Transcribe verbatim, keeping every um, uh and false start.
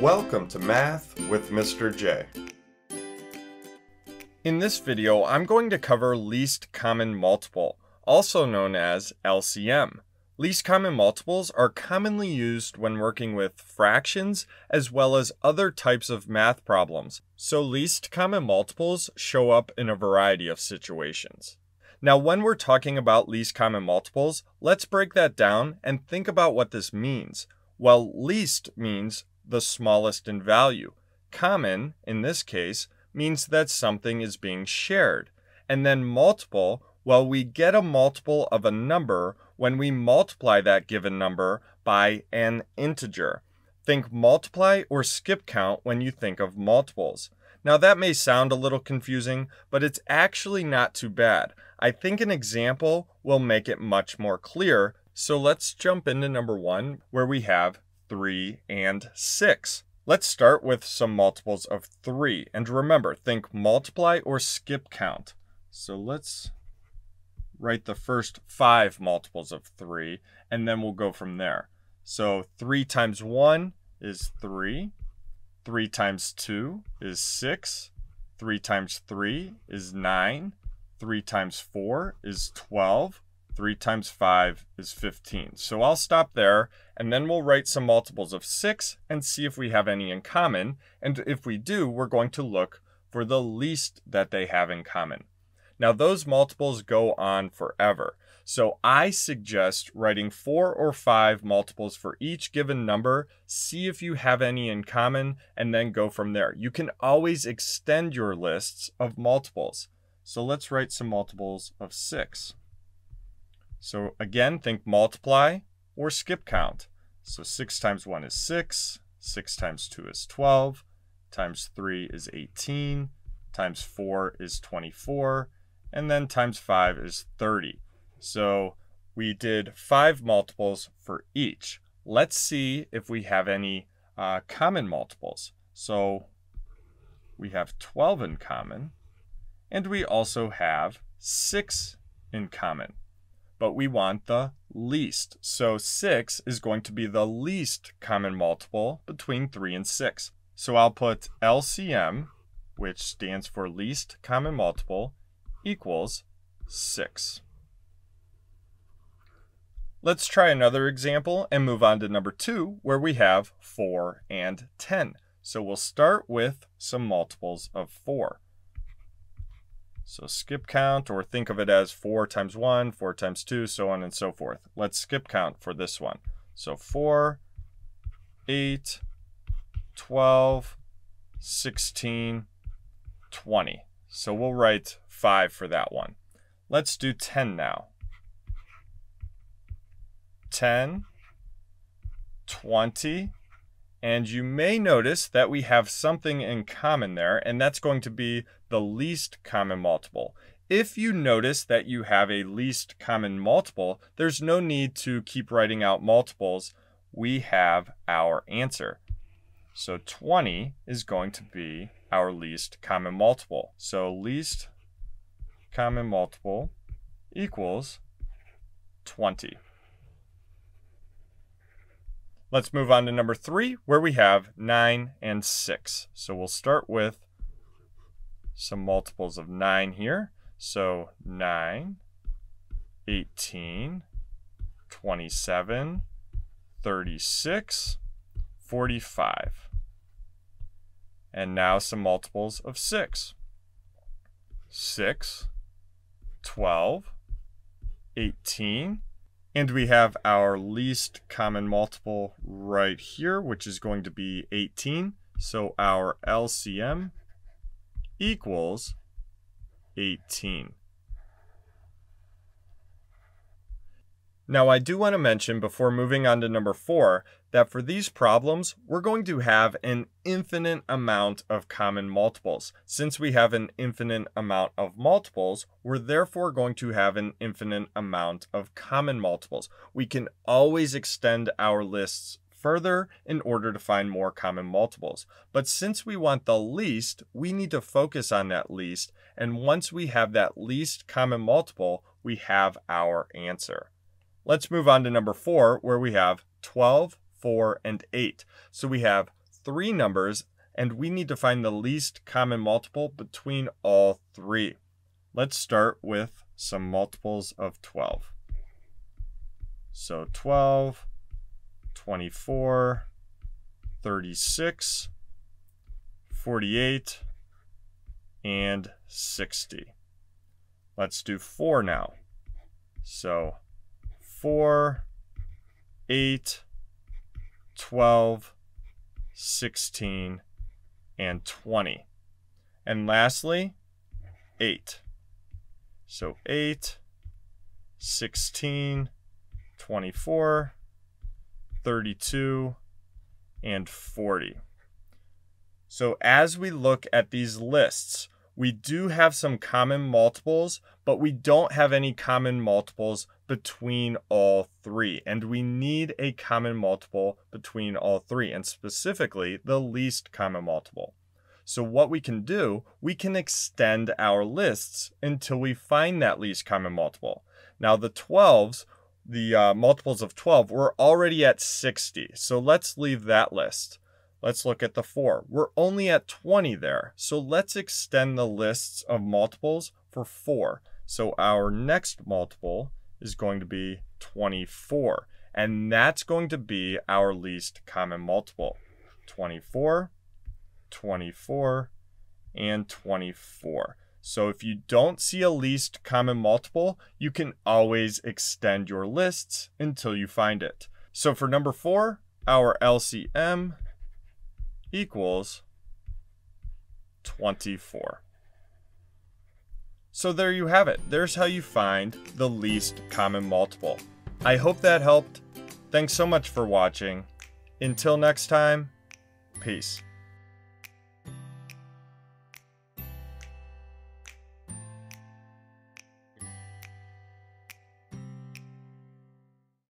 Welcome to Math with Mister J. In this video, I'm going to cover least common multiple, also known as L C M. Least common multiples are commonly used when working with fractions as well as other types of math problems, so least common multiples show up in a variety of situations. Now, when we're talking about least common multiples, let's break that down and think about what this means. Well, least means the smallest in value. Common, in this case, means that something is being shared. And then multiple, well, we get a multiple of a number when we multiply that given number by an integer. Think multiply or skip count when you think of multiples. Now, that may sound a little confusing, but it's actually not too bad. I think an example will make it much more clear. So let's jump into number one, where we have three and six. Let's start with some multiples of three. And remember, think multiply or skip count. So let's write the first five multiples of three, and then we'll go from there. So three times one is three. three times two is six. three times three is nine. three times four is twelve. three times five is fifteen. So I'll stop there, and then we'll write some multiples of six and see if we have any in common. And if we do, we're going to look for the least that they have in common. Now, those multiples go on forever. So I suggest writing four or five multiples for each given number, see if you have any in common, and then go from there. You can always extend your lists of multiples. So let's write some multiples of six. So again, think multiply or skip count. So six times one is six, six times two is twelve, times three is eighteen, times four is twenty-four, and then times five is thirty. So we did five multiples for each. Let's see if we have any uh, common multiples. So we have twelve in common, and we also have six in common, but we want the least. So six is going to be the least common multiple between three and six. So I'll put L C M, which stands for least common multiple, equals six. Let's try another example and move on to number two, where we have four and ten. So we'll start with some multiples of four. So skip count, or think of it as four times one, four times two, so on and so forth. Let's skip count for this one. So four, eight, twelve, sixteen, twenty. So we'll write five for that one. Let's do ten now. ten, twenty, and you may notice that we have something in common there, and that's going to be the least common multiple. If you notice that you have a least common multiple, there's no need to keep writing out multiples. We have our answer. So twenty is going to be our least common multiple. So least common multiple equals twenty. Let's move on to number three, where we have nine and six. So we'll start with some multiples of nine here. So nine, eighteen, twenty-seven, thirty-six, forty-five. And now some multiples of six. six, twelve, eighteen, and we have our least common multiple right here, which is going to be eighteen. So our L C M equals eighteen. Now, I do want to mention before moving on to number four that for these problems, we're going to have an infinite amount of common multiples. Since we have an infinite amount of multiples, we're therefore going to have an infinite amount of common multiples. We can always extend our lists further in order to find more common multiples. But since we want the least, we need to focus on that least. And once we have that least common multiple, we have our answer. Let's move on to number four, where we have twelve, four, and eight. So we have three numbers, and we need to find the least common multiple between all three. Let's start with some multiples of twelve. So twelve, twenty-four, thirty-six, forty-eight, and sixty. Let's do four now. So four, eight, twelve, sixteen, and twenty. And lastly, eight. So eight, sixteen, twenty-four, thirty-two, and forty. So as we look at these lists, we do have some common multiples, but we don't have any common multiples between all three. And we need a common multiple between all three, and specifically the least common multiple. So what we can do, we can extend our lists until we find that least common multiple. Now the twelves, the uh, multiples of twelve, we're already at sixty. So let's leave that list. Let's look at the four. We're only at twenty there. So let's extend the lists of multiples for four. So our next multiple is going to be twenty-four. And that's going to be our least common multiple. twenty-four, twenty-four, and twenty-four. So if you don't see a least common multiple, you can always extend your lists until you find it. So for number four, our L C M equals twenty-four. So there you have it. There's how you find the least common multiple. I hope that helped. Thanks so much for watching. Until next time, peace.